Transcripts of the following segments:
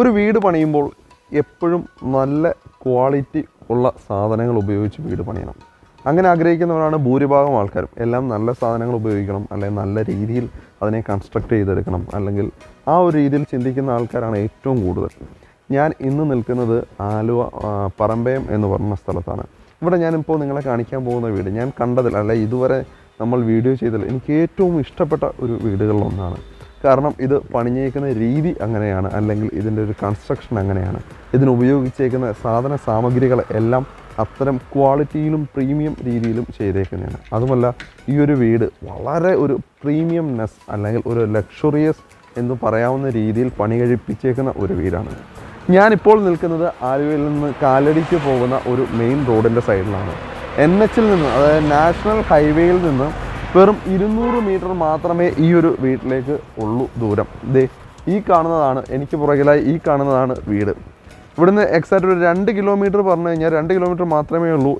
ഒരു വീട് പണിയുമ്പോൾ എപ്പോഴും നല്ല ക്വാളിറ്റി ഉള്ള സാധനങ്ങൾ ഉപയോഗിച്ച് വീട് പണിയണം. അങ്ങനെ ആഗ്രഹിക്കുന്നവരാണ് ഭൂരിഭാഗം ആൾക്കാരും. എല്ലാം നല്ല സാധനങ്ങൾ ഉപയോഗിക്കണം, അല്ലെങ്കിൽ നല്ല രീതിയിൽ അതിനെ കൺസ്ട്രക്റ്റ് ചെയ്തെടുക്കണം, അല്ലെങ്കിൽ ആ ഒരു രീതിയിൽ ചിന്തിക്കുന്ന ആൾക്കാരാണ് ഏറ്റവും കൂടുതൽ. ഞാൻ ഇന്ന് നിൽക്കുന്നത് ആലുവ പറമ്പയം എന്ന് പറഞ്ഞ സ്ഥലത്താണ്. ഇവിടെ ഞാനിപ്പോൾ നിങ്ങളെ കാണിക്കാൻ പോകുന്ന വീട് ഞാൻ കണ്ടതിൽ, അല്ലെ ഇതുവരെ നമ്മൾ വീഡിയോ ചെയ്തതിൽ എനിക്ക് ഏറ്റവും ഇഷ്ടപ്പെട്ട ഒരു വീടുകളിലൊന്നാണ്. കാരണം ഇത് പണിഞ്ഞേക്കുന്ന രീതി അങ്ങനെയാണ്, അല്ലെങ്കിൽ ഇതിൻ്റെ ഒരു കൺസ്ട്രക്ഷൻ അങ്ങനെയാണ്, ഇതിനുപയോഗിച്ചേക്കുന്ന സാധന സാമഗ്രികൾ എല്ലാം അത്തരം ക്വാളിറ്റിയിലും പ്രീമിയം രീതിയിലും ചെയ്തേക്കുന്നതാണ്. അതുമല്ല, ഈ ഒരു വീട് വളരെ ഒരു പ്രീമിയംനെസ് അല്ലെങ്കിൽ ഒരു ലക്ഷറിയസ് എന്ന് പറയാവുന്ന രീതിയിൽ പണി കഴിപ്പിച്ചേക്കുന്ന ഒരു വീടാണ്. ഞാനിപ്പോൾ നിൽക്കുന്നത് ആലുവയിൽ നിന്ന് കാലടിക്ക് പോകുന്ന ഒരു മെയിൻ റോഡിൻ്റെ സൈഡിലാണ്. NH നിന്ന്, അതായത് നാഷണൽ ഹൈവേയിൽ നിന്ന് വെറും 200 മീറ്റർ മാത്രമേ ഈ ഒരു വീട്ടിലേക്ക് ഉള്ളൂ ദൂരം. ഈ കാണുന്നതാണ്, എനിക്ക് പുറകിലായി ഈ കാണുന്നതാണ് വീട്. ഇവിടുന്ന് എക്സാക്റ്റ് ഒരു 2 കിലോമീറ്റർ പറഞ്ഞു കഴിഞ്ഞാൽ 2 കിലോമീറ്റർ മാത്രമേ ഉള്ളൂ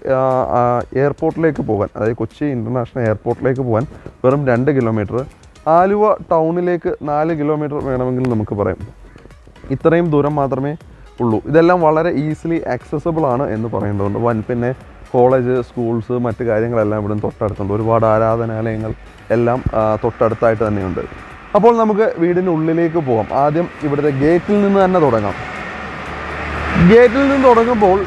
എയർപോർട്ടിലേക്ക് പോകാൻ. അതായത് കൊച്ചി ഇൻ്റർനാഷണൽ എയർപോർട്ടിലേക്ക് പോകാൻ വെറും 2 കിലോമീറ്റർ. ആലുവ ടൗണിലേക്ക് 4 കിലോമീറ്റർ വേണമെങ്കിൽ നമുക്ക് പറയാം. ഇത്രയും ദൂരം മാത്രമേ ഉള്ളൂ. ഇതെല്ലാം വളരെ ഈസിലി ആക്സസബിൾ ആണ് എന്ന് പറയേണ്ടതുണ്ട്. പിന്നെ കോളേജ്, സ്കൂൾസ്, മറ്റ് കാര്യങ്ങളെല്ലാം ഇവിടുന്ന് തൊട്ടടുത്തുണ്ട്. ഒരുപാട് ആരാധനാലയങ്ങൾ എല്ലാം തൊട്ടടുത്തായിട്ട് തന്നെയുണ്ട്. അപ്പോൾ നമുക്ക് വീടിനുള്ളിലേക്ക് പോകാം. ആദ്യം ഇവിടുത്തെ ഗേറ്റിൽ നിന്ന് തന്നെ തുടങ്ങാം. ഗേറ്റിൽ നിന്ന് തുടങ്ങുമ്പോൾ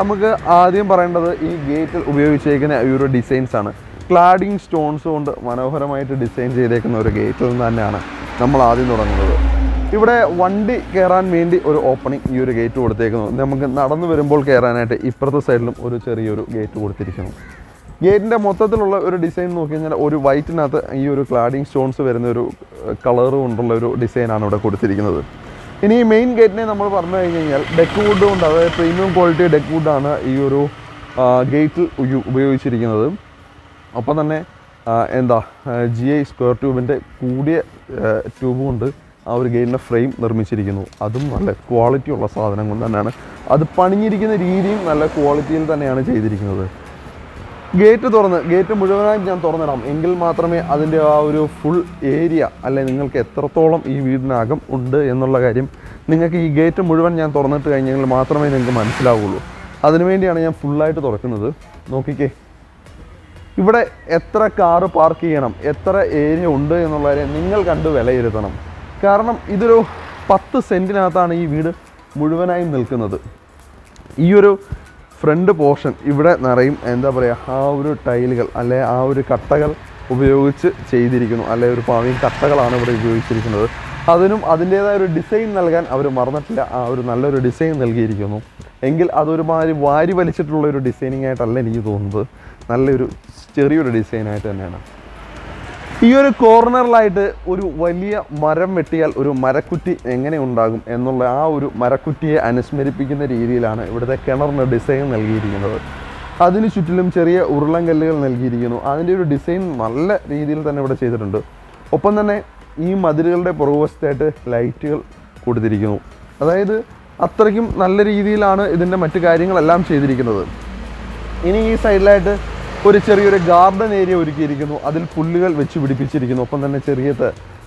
നമുക്ക് ആദ്യം പറയേണ്ടത് ഈ ഗേറ്റിൽ ഉപയോഗിച്ചേക്കുന്ന ഈ ഒരു ഡിസൈൻസാണ്. ക്ലാഡിങ് സ്റ്റോൺസ് കൊണ്ട് മനോഹരമായിട്ട് ഡിസൈൻ ചെയ്തേക്കുന്ന ഒരു ഗേറ്റിൽ നിന്ന് തന്നെയാണ് നമ്മൾ ആദ്യം തുടങ്ങുന്നത്. ഇവിടെ വണ്ടി കയറാൻ വേണ്ടി ഒരു ഓപ്പണിംഗ് ഈ ഒരു ഗേറ്റ് കൊടുത്തേക്കുന്നു. നമുക്ക് നടന്നു വരുമ്പോൾ കയറാനായിട്ട് ഇപ്പുറത്തെ സൈഡിലും ഒരു ചെറിയൊരു ഗേറ്റ് കൊടുത്തിരിക്കുന്നു. ഗേറ്റിൻ്റെ മൊത്തത്തിലുള്ള ഒരു ഡിസൈൻ നോക്കി കഴിഞ്ഞാൽ ഒരു വൈറ്റിനകത്ത് ഈ ഒരു ക്ലാഡിങ് സ്റ്റോൺസ് വരുന്ന ഒരു കളറ് കൊണ്ടുള്ള ഒരു ഡിസൈനാണ് ഇവിടെ കൊടുത്തിരിക്കുന്നത്. ഇനി ഈ മെയിൻ ഗേറ്റിനെ നമ്മൾ പറഞ്ഞു കഴിഞ്ഞ് കഴിഞ്ഞാൽ ഡെക്ക് വുഡ് കൊണ്ട്, അതായത് പ്രീമിയം ക്വാളിറ്റി ഡെക്ക് വുഡാണ് ഈ ഒരു ഗേറ്റിൽ ഉപയോഗിച്ചിരിക്കുന്നത്. അപ്പം തന്നെ GI സ്ക്വയർ ട്യൂബിൻ്റെ കൂടിയ ട്യൂബ് കൊണ്ട് ആ ഒരു ഗേറ്റിൻ്റെ ഫ്രെയിം നിർമ്മിച്ചിരിക്കുന്നു. അതും നല്ല ക്വാളിറ്റി ഉള്ള സാധനം കൊണ്ട് തന്നെയാണ്. അത് പണിഞ്ഞിരിക്കുന്ന രീതിയും നല്ല ക്വാളിറ്റിയിൽ തന്നെയാണ് ചെയ്തിരിക്കുന്നത്. ഗേറ്റ് തുറന്ന്, ഗേറ്റ് മുഴുവനായും ഞാൻ തുറന്നിടാം, എങ്കിൽ മാത്രമേ അതിൻ്റെ ആ ഒരു ഫുൾ ഏരിയ, അല്ലെങ്കിൽ നിങ്ങൾക്ക് എത്രത്തോളം ഈ വീടിനകം ഉണ്ട് എന്നുള്ള കാര്യം നിങ്ങൾക്ക് ഈ ഗേറ്റ് മുഴുവൻ ഞാൻ തുറന്നിട്ട് കഴിഞ്ഞെങ്കിൽ മാത്രമേ നിങ്ങൾക്ക് മനസ്സിലാവുള്ളൂ. അതിനുവേണ്ടിയാണ് ഞാൻ ഫുള്ളായിട്ട് തുറക്കുന്നത്. നോക്കിക്കേ, ഇവിടെ എത്ര കാറ് പാർക്ക് ചെയ്യണം, എത്ര ഏരിയ ഉണ്ട് എന്നുള്ള കാര്യം നിങ്ങൾ കണ്ട് വിലയിരുത്തണം. കാരണം ഇതൊരു 10 സെൻറ്റിനകത്താണ് ഈ വീട് മുഴുവനായും നിൽക്കുന്നത്. ഈ ഒരു ഫ്രണ്ട് പോർഷൻ ഇവിടെ നിറയും എന്താ പറയുക, ആ ഒരു ടൈലുകൾ അല്ലെ ആ ഒരു കട്ടകൾ ഉപയോഗിച്ച് ചെയ്തിരിക്കുന്നു, അല്ലെ ഒരു പാവയും കട്ടകളാണ് ഇവിടെ ഉപയോഗിച്ചിരിക്കുന്നത്. അതിനും അതിൻ്റേതായ ഒരു ഡിസൈൻ നൽകാൻ അവർ മറന്നിട്ടില്ല. ആ ഒരു നല്ലൊരു ഡിസൈൻ നൽകിയിരിക്കുന്നു. എങ്കിൽ അതൊരുമാതിരി വാരി വലിച്ചിട്ടുള്ളൊരു ഡിസൈനിങ് ആയിട്ടല്ല എനിക്ക് തോന്നുന്നത്, നല്ലൊരു ചെറിയൊരു ഡിസൈനായിട്ട് തന്നെയാണ്. ഈ ഒരു കോർണറിലായിട്ട് ഒരു വലിയ മരം വെട്ടിയാൽ ഒരു മരക്കുറ്റി എങ്ങനെ ഉണ്ടാകും എന്നുള്ള ആ ഒരു മരക്കുറ്റിയെ അനുസ്മരിപ്പിക്കുന്ന രീതിയിലാണ് ഇവിടുത്തെ കിണറിന് ഡിസൈൻ നൽകിയിരിക്കുന്നത്. അതിന് ചുറ്റിലും ചെറിയ ഉരുളങ്കല്ലുകൾ നൽകിയിരിക്കുന്നു. അതിൻ്റെ ഒരു ഡിസൈൻ നല്ല രീതിയിൽ തന്നെ ഇവിടെ ചെയ്തിട്ടുണ്ട്. ഒപ്പം തന്നെ ഈ മതിലുകളുടെ പുറകുവശത്തായിട്ട് ലൈറ്റുകൾ കൊടുത്തിരിക്കുന്നു. അതായത് അത്രയ്ക്കും നല്ല രീതിയിലാണ് ഇതിൻ്റെ മറ്റു കാര്യങ്ങളെല്ലാം ചെയ്തിരിക്കുന്നത്. ഇനി ഈ സൈഡിലായിട്ട് ഒരു ചെറിയൊരു ഗാർഡൻ ഏരിയ ഒരുക്കിയിരിക്കുന്നു. അതിൽ പുല്ലുകൾ വെച്ച് പിടിപ്പിച്ചിരിക്കുന്നു. ഒപ്പം തന്നെ ചെറിയ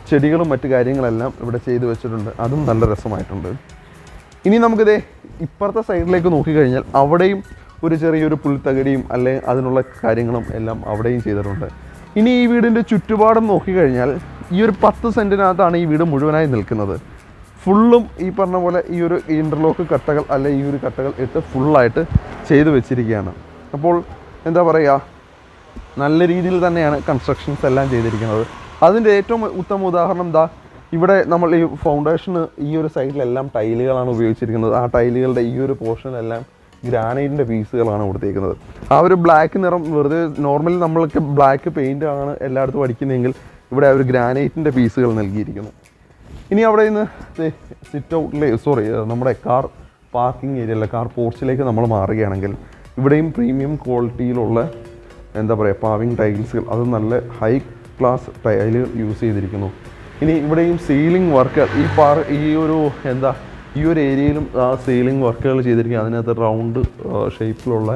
ചെടികളും മറ്റു കാര്യങ്ങളെല്ലാം ഇവിടെ ചെയ്തു വെച്ചിട്ടുണ്ട്. അതും നല്ല രസമായിട്ടുണ്ട്. ഇനി നമുക്കിതേ ഇപ്പുറത്തെ സൈഡിലേക്ക് നോക്കിക്കഴിഞ്ഞാൽ അവിടെയും ഒരു ചെറിയൊരു പുൽത്തകടിയും അല്ലെങ്കിൽ അതിനുള്ള കാര്യങ്ങളും എല്ലാം അവിടെയും ചെയ്തിട്ടുണ്ട്. ഇനി ഈ വീടിൻ്റെ ചുറ്റുപാടും നോക്കിക്കഴിഞ്ഞാൽ ഈ ഒരു 10 സെൻറ്റിനകത്താണ് ഈ വീട് മുഴുവനായി നിൽക്കുന്നത്. ഫുള്ളും ഈ പറഞ്ഞ പോലെ ഈ ഒരു ഇൻ്റർലോക്ക് കട്ടകൾ അല്ലെങ്കിൽ ഈ ഒരു കട്ടകൾ ഇട്ട് ഫുള്ളായിട്ട് ചെയ്തു വെച്ചിരിക്കുകയാണ്. അപ്പോൾ എന്താ പറയുക, നല്ല രീതിയിൽ തന്നെയാണ് കൺസ്ട്രക്ഷൻസ് എല്ലാം ചെയ്തിരിക്കുന്നത്. അതിൻ്റെ ഏറ്റവും ഉത്തമ ഉദാഹരണം എന്താ, ഇവിടെ നമ്മൾ ഈ ഫൗണ്ടേഷന് ഈ ഒരു സൈഡിലെല്ലാം ടൈലുകളാണ് ഉപയോഗിച്ചിരിക്കുന്നത്. ആ ടൈലുകളുടെ ഈ ഒരു പോർഷനിലെല്ലാം ഗ്രാനൈറ്റിൻ്റെ പീസുകളാണ് കൊടുത്തിരിക്കുന്നത്. ആ ഒരു ബ്ലാക്ക് നിറം വെറുതെ നോർമലി നമ്മളൊക്കെ ബ്ലാക്ക് പെയിൻ്റ് ആണ് എല്ലായിടത്തും അടിക്കുന്നതെങ്കിൽ ഇവിടെ ആ ഒരു ഗ്രാനൈറ്റിൻ്റെ പീസുകൾ നൽകിയിരിക്കുന്നു. ഇനി അവിടെ നിന്ന് സിറ്റ് ഔട്ടിലെ നമ്മുടെ കാർ പാർക്കിംഗ് ഏരിയ അല്ല, കാർ പോർച്ചിലേക്ക് നമ്മൾ മാറുകയാണെങ്കിൽ ഇവിടെയും പ്രീമിയം ക്വാളിറ്റിയിലുള്ള എന്താ പറയുക പാവിങ് ടൈൽസുകൾ, അത് നല്ല ഹൈ ക്ലാസ് ടൈലുകൾ യൂസ് ചെയ്തിരിക്കുന്നു. ഇനി ഇവിടെയും സീലിംഗ് വർക്ക് ഈ ഒരു ഏരിയയിലും ആ സീലിംഗ് വർക്കുകൾ ചെയ്തിരിക്കുക. അതിനകത്ത് റൗണ്ട് ഷേപ്പിലുള്ള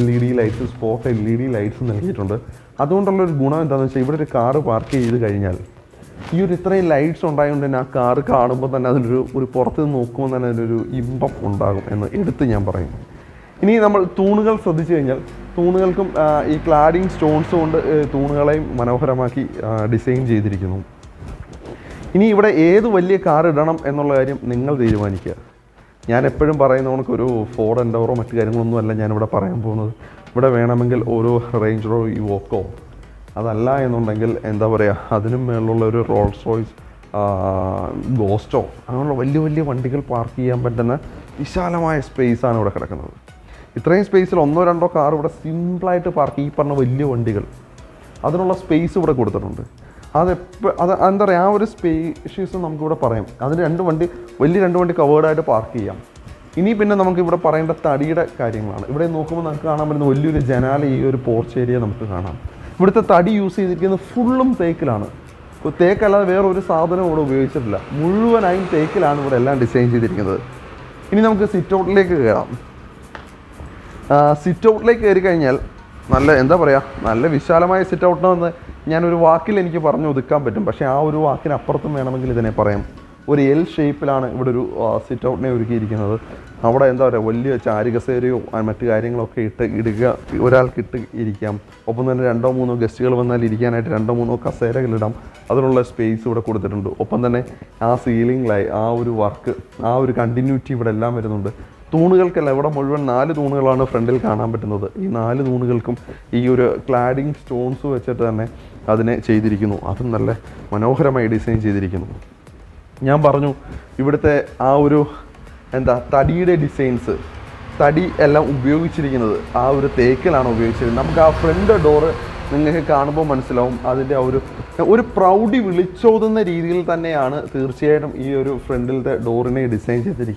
LED lights, spot LED lights നൽകിയിട്ടുണ്ട്. അതുകൊണ്ടുള്ളൊരു ഗുണം എന്താണെന്ന് വെച്ചാൽ ഇവിടെ ഒരു കാറ് പാർക്ക് ചെയ്ത് കഴിഞ്ഞാൽ You retrain lights on a car, but another report no con and Edithiamper. In number Tunugal Sodichangel, Tunugalcum, a cladding stones on Tunugalai, Manoharamaki, design Jedrikinum. In either a the car, Dunham, and Ningal de Manica. Yan a pedum paranon Kuru, Ford and Doro Material, and Yanova Parambono, but a Vanamangal Oro Range Row Evoco. അതല്ല എന്നുണ്ടെങ്കിൽ എന്താ പറയാ അതിനു മേലുള്ള ഒരു Rolls Royce ഗോസ്റ്റോ അങ്ങനെയുള്ള വലിയ വലിയ വണ്ടികൾ പാർക്ക് ചെയ്യാൻ പറ്റുന്ന വിശാലമായ സ്പേസ് ആണ് ഇവിടെ കിടക്കുന്നത്. ഇത്രയും സ്പേസിൽ ഒന്നോ രണ്ടോ കാർ ഇവിടെ സിമ്പിൾ ആയിട്ട് പാർക്ക് ഈ പറഞ്ഞ വലിയ വണ്ടികൾ അതിനുള്ള സ്പേസ് ഇവിടെ കൊടുത്തിട്ടുണ്ട്. അത് എന്താ പറയാ ആ ഒരു സ്പേഷ്യസ് നമുക്ക് ഇവിടെ പറയാം. അതിന് രണ്ട് വണ്ടി വലിയ രണ്ട് വണ്ടി കവേർഡ് ആയിട്ട് പാർക്ക് ചെയ്യാം. ഇനി പിന്നെ നമുക്ക് ഇവിടെ പറയേണ്ട തടിയുടെ കാര്യങ്ങളാണ്. ഇവിടെ നോക്കുമ്പോൾ നമുക്ക് കാണാൻ പറ്റുന്ന വലിയൊരു ജനാല ഈ ഒരു പോർച്ച് ഏരിയ നമുക്ക് കാണാം. But the third use is full take on it. Take a lot of a southern or waste of love. Mulu and I take a land with a land design together. In the sit out like sit out like Eric and Yell, Nala and the Brea, Nala Vishalama sit out on the Yanu Wakil and Kiparno the competent, but she would walk in a portamanaman than a param. Or L shape on would sit out never getting another. However, I end up a value charity serio and material locate oral kit iricam. Open the random mono gestial on the Lidian at random mono cassera, other space would have put it under. Open the neck, our ceiling like our work, our continuity would allow it under. Tunugal Calavada Mulvan, Nile Tunugal on a friendly canam at another. In Nile Tunugal come your cladding stones, which at the next Chediricino, Athanale, Manohara my design Chediricino. Yambarno, you would say our. And the study designs. Study all is used. Our tackle is used. Our friend door, you can see. Proud village. So that is the friend door design. That is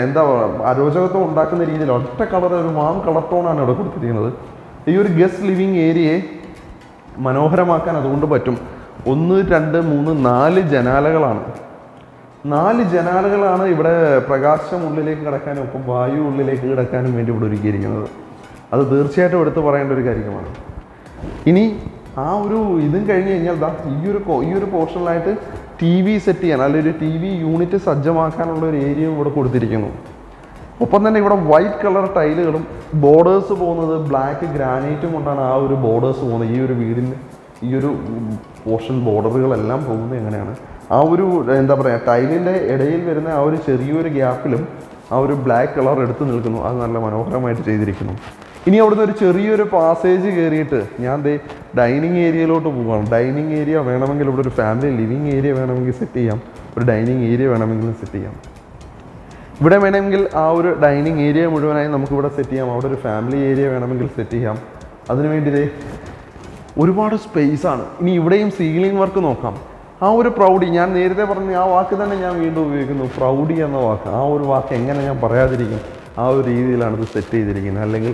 എന്താ അരോചകത്വം ഉണ്ടാക്കുന്ന രീതിയിൽ ഒറ്റ colour, ഒരു warm colour ടോണാണ് ഇവിടെ കൊടുത്തിരിക്കുന്നത്. ഈ ഒരു guest living ഏരിയയെ മനോഹരമാക്കാൻ അതുകൊണ്ട് പറ്റും. 1, 2, 3, 4 ജനാലകളാണ്. 4 ജനാലകളാണ് ഇവിടെ പ്രകാശം ഉള്ളിലേക്ക് കിടക്കാനും ഒപ്പം വായു ഉള്ളിലേക്ക് കിടക്കാനും വേണ്ടി ഇവിടെ ഒരുക്കിയിരിക്കുന്നത്. അത് തീർച്ചയായിട്ടും എടുത്തു പറയേണ്ട ഒരു കാര്യമാണ്. ഇനി ആ ഒരു ഇതും കഴിഞ്ഞ് കഴിഞ്ഞാൽ ഈ ഒരു പോർഷനിലായിട്ട് ടി വി സെറ്റ് ചെയ്യാൻ അല്ലെങ്കിൽ ഒരു ടി വി യൂണിറ്റ് സജ്ജമാക്കാനുള്ള ഒരു ഏരിയ ഇവിടെ കൊടുത്തിരിക്കുന്നു. ഒപ്പം തന്നെ ഇവിടെ വൈറ്റ് കളർ ടൈലുകളും ബോർഡേഴ്സ് പോകുന്നത് ബ്ലാക്ക് ഗ്രാനൈറ്റും കൊണ്ടാണ്. ആ ഒരു ബോർഡേഴ്സ് പോകുന്നത് ഈ ഒരു വീടിന് ഈ ഒരു പോർഷൻ ബോർഡറുകളെല്ലാം പോകുന്നത് എങ്ങനെയാണ്? ആ ഒരു എന്താ പറയുക, ടൈലിൻ്റെ ഇടയിൽ വരുന്ന ആ ഒരു ചെറിയൊരു ഗ്യാപ്പിലും ആ ഒരു ബ്ലാക്ക് കളർ എടുത്തു നിൽക്കുന്നു. അത് നല്ല മനോഹരമായിട്ട് ചെയ്തിരിക്കുന്നു. ഇനി അവിടുന്ന് ഒരു ചെറിയൊരു പാസേജ് കയറിയിട്ട് ഞാൻ ഡൈനിങ് ഏരിയയിലോട്ട് പോവുകയാണ്. ഡൈനിങ് ഏരിയ വേണമെങ്കിൽ ഇവിടെ ഒരു ഫാമിലി ലിവിങ് ഏരിയ വേണമെങ്കിൽ സെറ്റ് ചെയ്യാം, ഒരു ഡൈനിങ് ഏരിയ വേണമെങ്കിൽ സെറ്റ് ചെയ്യാം. ഇവിടെ വേണമെങ്കിൽ ആ ഒരു ഡൈനിങ് ഏരിയ മുഴുവനായി നമുക്കിവിടെ സെറ്റ് ചെയ്യാം. അവിടെ ഒരു ഫാമിലി ഏരിയ വേണമെങ്കിൽ സെറ്റ് ചെയ്യാം. അതിനുവേണ്ടി ഒരുപാട് സ്പേസാണ്. ഇനി ഇവിടെയും സീലിംഗ് വർക്ക് നോക്കാം. ആ ഒരു പ്രൗഡി, ഞാൻ നേരത്തെ പറഞ്ഞു ആ വാക്ക് തന്നെ ഞാൻ വീണ്ടും ഉപയോഗിക്കുന്നു, പ്രൗഡി എന്ന വാക്ക്. ആ ഒരു വാക്ക് എങ്ങനെ ഞാൻ പറയാതിരിക്കും? ആ ഒരു രീതിയിലാണ് ഇത് സെറ്റ് ചെയ്തിരിക്കുന്നത്, അല്ലെങ്കിൽ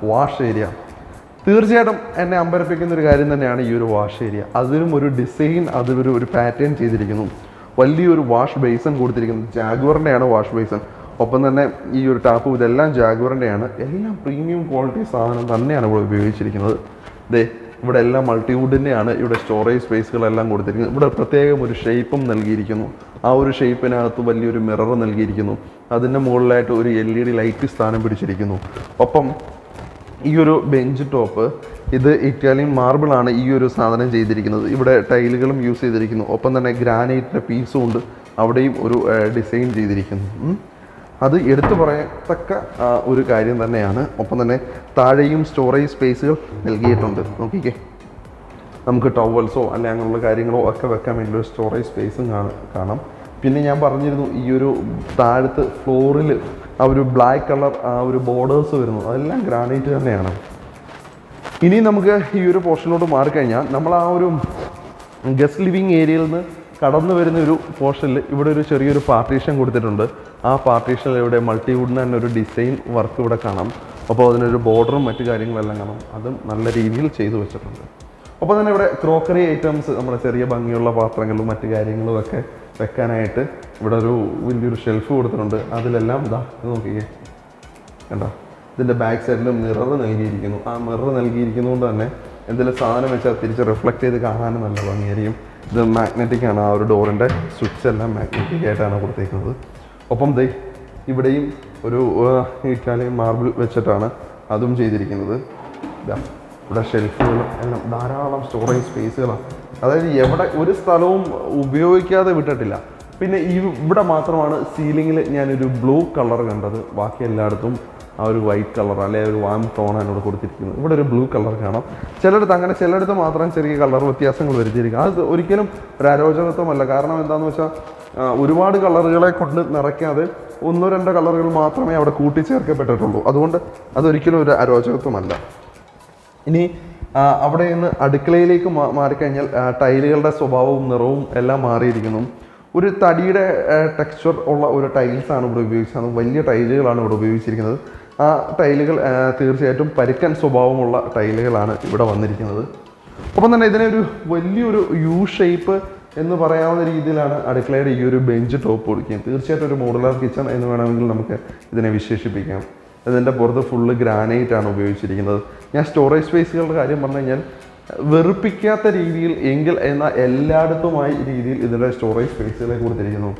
wash area. Thursday, and number picking the garden than a wash area. Other would design, other pattern cheese. While you wash basin, go to Jaguar and a wash basin. Open the name, you tap with Ella Jaguar and premium quality San and they would Ella multi-woodin, you would storage space, but a protective shape of Nalgirikino. Our shape and a value mirror Nalgirikino. Other than more light or LED light is San and Brichirikino. Opum Euro bench topper. This is Italian marble and Euro San and Jadrikino. You would a tile use Jadrikino. Open the granite piece owned Avade design Jadrikino. That is the guidance that we have to storage space. We have towels and storage space. The floor is black color borders. Granite. This is the portion of the market. We have guest living area. There is a partition in this partition. There is a multi-wood and a design work. There is a border and a guiding. That is a very crockery items. We have a shelf in the back side. Mirror. The magnetic and our door and switch and magnetic gate and over take another. Upon the Italian marble vechatana, Adum Jadrikin, the shelf and Dara storage space. Other Yavata Uris Talum Ubioica the Vitatilla. Pin you put a mathramana ceiling blue color under the Waki Lardum. Our white color, a warm tone, and a blue color. Cellar Tangan, cellar the Matran Seri color with Yasan Verdi. As the Uricum, Radoja, Malagarna, and Danosha, Urivadi color like Kotlet Naraka, Undur and the color Matra may have a cootie circuit better to do. Adunda, Aduricum, Aroja to Mala. Any Abdain Adiclaic Marcanel, Tile da Sobavum, the room, Ella Mariginum. ഒരു തടിയുടെ texture ഉള്ള ഒരു tiles ആണ് ഇവിടെ ഉപയോഗിച്ചത് വലിയ ടൈലുകളാണ് ഇവിടെ ഉപയോഗിച്ചിരിക്കുന്നത് ആ ടൈലുകൾ തീർച്ചയായിട്ടും പരിക്കൻ സ്വഭാവമുള്ള ടൈലുകളാണ് ഇവിടെ വന്നിരിക്കുന്നത് അപ്പോൾ തന്നെ ഇതിനെ ഒരു വലിയ ഒരു യു ഷേപ്പ് എന്ന് പറയാവുന്ന രീതിയിലാണ് അടുക്കളയുടെ ഈ ഒരു ബെഞ്ച് ടോപ്പ് കൊടുക്കുന്നത് തീർച്ചയായിട്ടും ഒരു മോഡുലാർ കിച്ചൺ എന്ന് വേണമെങ്കിൽ നമുക്ക് ഇതിനെ വിശേഷിപ്പിക്കാം ഇതിന്റെ പുറത്ത് ഫുൾ ഗ്രാനൈറ്റ് ആണ് ഉപയോഗിച്ചിരിക്കുന്നത് ഞാൻ സ്റ്റോറേജ് സ്പേസുകളുടെ കാര്യം പറഞ്ഞു കഴിഞ്ഞാൽ വെറുപ്പിക്കാത്ത രീതിയിൽ എങ്കിൽ എന്ന എല്ലായിടത്തുമായി രീതിയിൽ ഇതിന്റെ സ്റ്റോറേജ് സ്പേസുകളെ കൊടുത്തിരിക്കുന്നു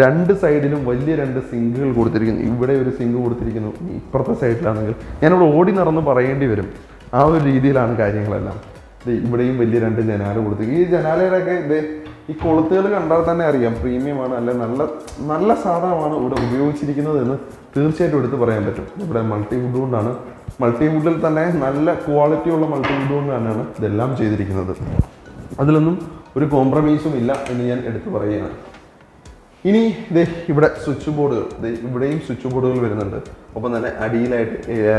രണ്ട് സൈഡിലും വലിയ രണ്ട് സിങ്കുകൾ കൊടുത്തിരിക്കുന്നു ഇവിടെ ഒരു സിങ്ക് കൊടുത്തിരിക്കുന്നു ഇപ്പുറത്തെ സൈഡിലാണെങ്കിൽ ഞാൻ ഇവിടെ ഓടി നടന്ന് പറയേണ്ടി വരും ആ ഒരു രീതിയിലാണ് കാര്യങ്ങളെല്ലാം ഇവിടെയും വലിയ രണ്ട് ജനാല കൊടുത്തിരിക്കുന്നു ഈ ജനാലയിലൊക്കെ ഈ കൊളുത്തുകൾ കണ്ടാൽ തന്നെ അറിയാം പ്രീമിയം ആണ് അല്ല നല്ല നല്ല സാധനമാണ് ഇവിടെ ഉപയോഗിച്ചിരിക്കുന്നത് എന്ന് തീർച്ചയായിട്ടും എടുത്തു പറയാൻ പറ്റും ഇവിടെ മൾട്ടി വുഡ് കൊണ്ടാണ് മൾട്ടിവുഡിൽ തന്നെ നല്ല ക്വാളിറ്റി ഉള്ള മൾട്ടിവുഡ് കൊണ്ടാണ് ഇതെല്ലാം ചെയ്തിരിക്കുന്നത് അതിലൊന്നും ഒരു കോംപ്രമൈസും ഇല്ല എന്ന് ഞാൻ എടുത്തു പറയുകയാണ് ഇനി ദേ ഇവിടെ സ്വിച്ച് ബോർഡുകൾ ദേ ഇവിടെയും സ്വിച്ച് ബോർഡുകൾ വരുന്നുണ്ട് അപ്പോൾ തന്നെ അടിയിലായിട്ട്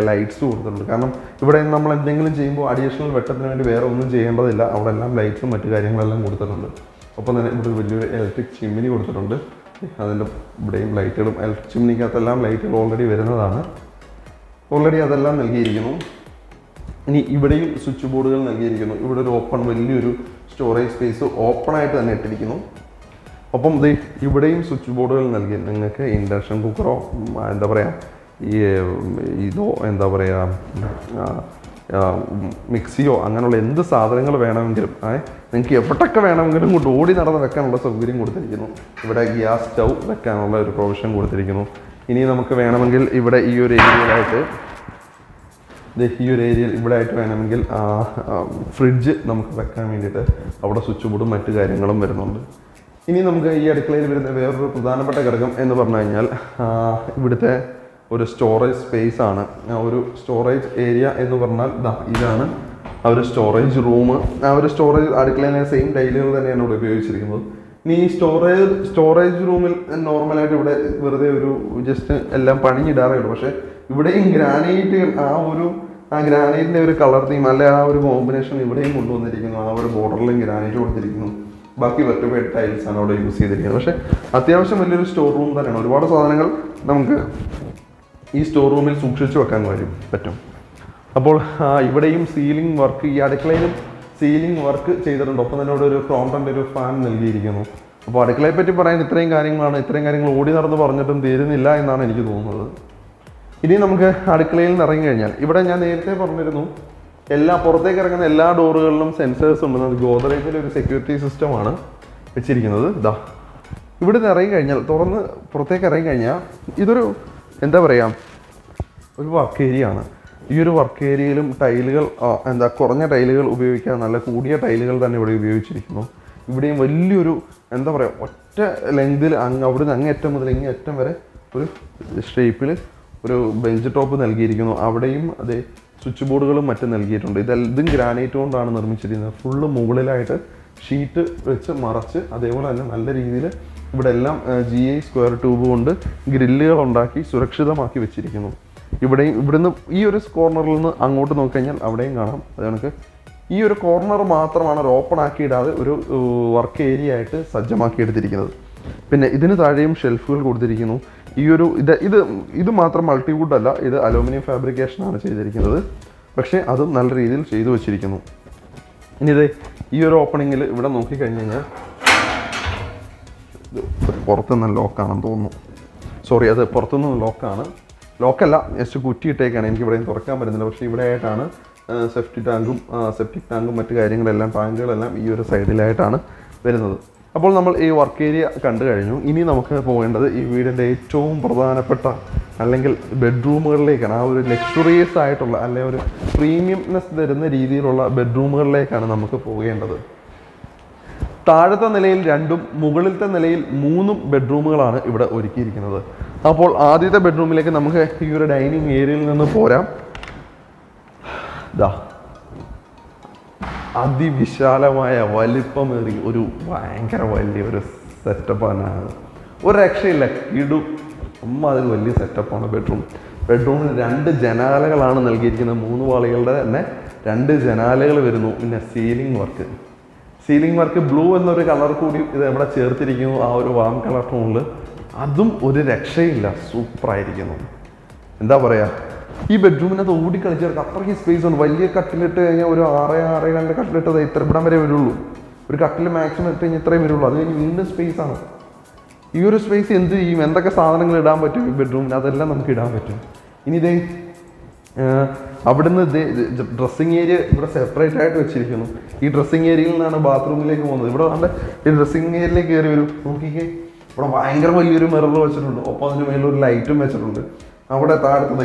ലൈറ്റ്സ് കൊടുത്തിട്ടുണ്ട് കാരണം ഇവിടെ നമ്മൾ എന്തെങ്കിലും ചെയ്യുമ്പോൾ അഡീഷണൽ വെട്ടത്തിന് വേണ്ടി വേറെ ഒന്നും ചെയ്യേണ്ടതില്ല അവിടെ എല്ലാം ലൈറ്റ്സും മറ്റു കാര്യങ്ങളെല്ലാം കൊടുത്തിട്ടുണ്ട് അപ്പോൾ തന്നെ ഇവിടെ വലിയൊരു ഇലക്ട്രിക് ചിമ്മിനി കൊടുത്തിട്ടുണ്ട് അതിൻ്റെ ഇവിടെയും ലൈറ്റുകളും ഇലക്ട്രിക് ചിമ്മിനിക്കകത്തെല്ലാം ലൈറ്റുകൾ ഓൾറെഡി വരുന്നതാണ് already adellam nalgirikunu ini ivadeyum switch boardukal nalgirikunu ivade oru open velliyoru storage space open aayittu thanne ittirikunu appom the ivadeyum switch boardukal nalgi ningalku induction cookero endha paraya ido endha paraya മിക്സിയോ അങ്ങനെയുള്ള എന്ത് സാധനങ്ങൾ വേണമെങ്കിലും നിങ്ങൾക്ക് എവിടൊക്കെ വേണമെങ്കിലും ഇങ്ങോട്ട് ഓടി നടന്ന് വെക്കാനുള്ള സൗകര്യം കൊടുത്തിരിക്കുന്നു ഇവിടെ ഗ്യാസ് സ്റ്റൗ വെക്കാനുള്ള ഒരു പ്രൊവിഷൻ കൊടുത്തിരിക്കുന്നു ഇനി നമുക്ക് വേണമെങ്കിൽ ഇവിടെ ഈ ഒരു ഏരിയയിലായിട്ട് ഈ ഒരു ഏരിയയിൽ ഇവിടെ ആയിട്ട് വേണമെങ്കിൽ ഫ്രിഡ്ജ് നമുക്ക് വെക്കാൻ വേണ്ടിയിട്ട് അവിടെ സ്വിച്ച് ബോർഡും മറ്റു കാര്യങ്ങളും വരുന്നുണ്ട് ഇനി നമുക്ക് ഈ അടുക്കളയിൽ വരുന്ന വേറൊരു പ്രധാനപ്പെട്ട ഘടകം എന്ന് പറഞ്ഞു കഴിഞ്ഞാൽ ഇവിടുത്തെ ഒരു സ്റ്റോറേജ് സ്പേസ് ആണ് ഒരു സ്റ്റോറേജ് ഏരിയ എന്ന് പറഞ്ഞാൽ ഇതാണ് ആ ഒരു സ്റ്റോറേജ് റൂം ആ ഒരു സ്റ്റോറേജ് അടുക്കളയിലെ സെയിം ടൈലുകൾ തന്നെയാണ് ഇവിടെ ഉപയോഗിച്ചിരിക്കുന്നത് ഇനി സ്റ്റോറേജ് റൂമിൽ നോർമലായിട്ട് ഇവിടെ വെറുതെ ഒരു ജസ്റ്റ് എല്ലാം പണിഞ്ഞിടാറേ ഉള്ളൂ പക്ഷേ granite color theme, combination border Bucky vertebrate tiles and order you see the Yellow. At the other storeroom, the number of other this storeroom is Suksha. About ceiling work, Yadakla, ceiling work, Chaser and Open order of prompt and a fan and video. About a clapetiparine, a train carrying loading out of the Barnatum, the Irilla and Nanaju. It is Namka had എല്ലാ പുറത്തേക്ക് ഇറങ്ങുന്ന എല്ലാ ഡോറുകളിലും sensors ഉണ്ട്. അത് ഗോദ്രേജിലെ ഒരു security system ആണ് വെച്ചിരിക്കുന്നത്. ദാ ഇവിടെ ഇറങ്ങി കഴിഞ്ഞാൽ തുറന്ന് പുറത്തേക്ക് ഇറങ്ങി കഴിഞ്ഞാൽ ഇതൊരു എന്താ പറയാ ഒരു വർക്ക് ഏരിയ ആണ്. ഈ ഒരു വർക്ക് ഏരിയയിലും ടൈലുകൾ എന്താ കുറഞ്ഞ ടൈലുകൾ ഉപയോഗിക്കാൻ നല്ല കൂടിയ ടൈലുകൾ തന്നെ ഇവിടെ ഉപയോഗിച്ചിരിക്കുന്നു. ഇവിടെയും വലിയൊരു എന്താ പറയാ ഒറ്റ ലെങ്ത്തിൽ അവിടുന്ന് അങ്ങേറ്റം മുതൽ ഇങ്ങേറ്റം വരെ ഒരു ഷേപ്പിൽ ഒരു ബെഞ്ച് ടോപ്പ് നൽകിയിരിക്കുന്നു. അവിടെയും അതേ switch board and the granite on the full mobile lighter sheet which march, they were another easily, but a GA square tube on the grill on Daki, Suraksha the Maki Vichirikino. You would in the ears corner Angoto no canyon, Avdangana, your corner Mathra open arcade work area at Sajamaki the Pin Idinitarium shelf will go to the Rikino. This is multi-wood, this is aluminum fabrication. But that's a good thing. This opening here, you can see the lock. Sorry, that's a lock. Lock is a good thing. അപ്പോൾ നമ്മൾ ഈ work area കണ്ടു കഴിഞ്ഞു. ഇനി നമുക്ക് പോകേണ്ടത് ഈ വീടിന്റെ ഏറ്റവും പ്രധാനപ്പെട്ട അല്ലെങ്കിൽ ബെഡ്റൂമുകളിലേക്കാണ്. ആ ഒരു ലക്ഷ്വറിയസ് ആയിട്ടുള്ള അല്ലെങ്കിൽ ഒരു പ്രീമിയംനെസ് തരുന്ന രീതിയിലുള്ള ബെഡ്റൂമുകളിലേക്കാണ് നമുക്ക് പോകേണ്ടത്. താഴത്തെ നിലയിൽ രണ്ടും മുകളിലത്തെ നിലയിൽ മൂന്നും ബെഡ്റൂമുകളാണ് ഇവിടെ ഒരുക്കിയിരിക്കുന്നത്. അപ്പോൾ ആദ്യത്തെ ബെഡ്റൂമിലേക്ക് നമുക്ക് ഈ ഒരു ഡൈനിങ് ഏരിയയിൽ നിന്ന് പോരാം. ദാ അതിവിശാലമായ വലിപ്പമേറി ഒരു ഭയങ്കര വലിയൊരു സെറ്റപ്പാണ്. ഒരു രക്ഷയില്ല, ഇടും അമ്മ അതിൽ വലിയ സെറ്റപ്പാണ് ബെഡ്റൂം. ബെഡ്റൂമിൽ രണ്ട് ജനാലകളാണ് നൽകിയിരിക്കുന്നത്. മൂന്ന് വാളുകളുടെ തന്നെ രണ്ട് ജനാലകൾ വരുന്നു. പിന്നെ സീലിംഗ് വർക്ക് ബ്ലൂ എന്നൊരു കളർ കൂടി ഇത് ഇവിടെ ചേർത്തിരിക്കുന്നു. ആ ഒരു വാം കളർ ടോണിൽ അതും ഒരു രക്ഷയില്ല, സൂപ്പറായിരിക്കുന്നു. എന്താ പറയുക, ഈ ബെഡ്റൂമിനകത്ത് ഓടിക്കളിച്ചവർക്ക് അത്രയ്ക്ക് സ്പേസ് ഉണ്ട്. വലിയ കട്ടിലിട്ട് കഴിഞ്ഞാൽ ഒരു 6-6.5 കട്ടിലിട്ട് ഇത്ര ഇവിടം വരെ വരുള്ളൂ. ഒരു കട്ടിൽ മാക്സിമം ഇട്ട് കഴിഞ്ഞാൽ ഇത്രയും വരുള്ളൂ. അത് കഴിഞ്ഞ് വീണ്ടും സ്പേസാണ്. ഈ ഒരു സ്പേസ് എന്ത് ചെയ്യും, എന്തൊക്കെ സാധനങ്ങൾ ഇടാൻ പറ്റും ഈ ബെഡ്റൂമിന്, അതെല്ലാം നമുക്ക് ഇടാൻ പറ്റും. ഇനി ഇതേ അവിടുന്ന് ഡ്രസ്സിങ് ഏരിയ ഇവിടെ സെപ്പറേറ്റ് ആയിട്ട് വെച്ചിരിക്കുന്നു. ഈ ഡ്രസ്സിങ് ഏരിയയിൽ നിന്നാണ് ബാത്റൂമിലേക്ക് പോകുന്നത്. ഇവിടെ നല്ല ഈ ഡ്രസ്സിങ് ഏരിയയിലേക്ക് കയറി വരും. നോക്കിക്കേ, ഇവിടെ ഭയങ്കര വലിയൊരു മിറർ വെച്ചിട്ടുണ്ട്. ഒപ്പം അതിന് മേലൊരു ലൈറ്റും വെച്ചിട്ടുണ്ട്. അവിടെ താഴത്തെ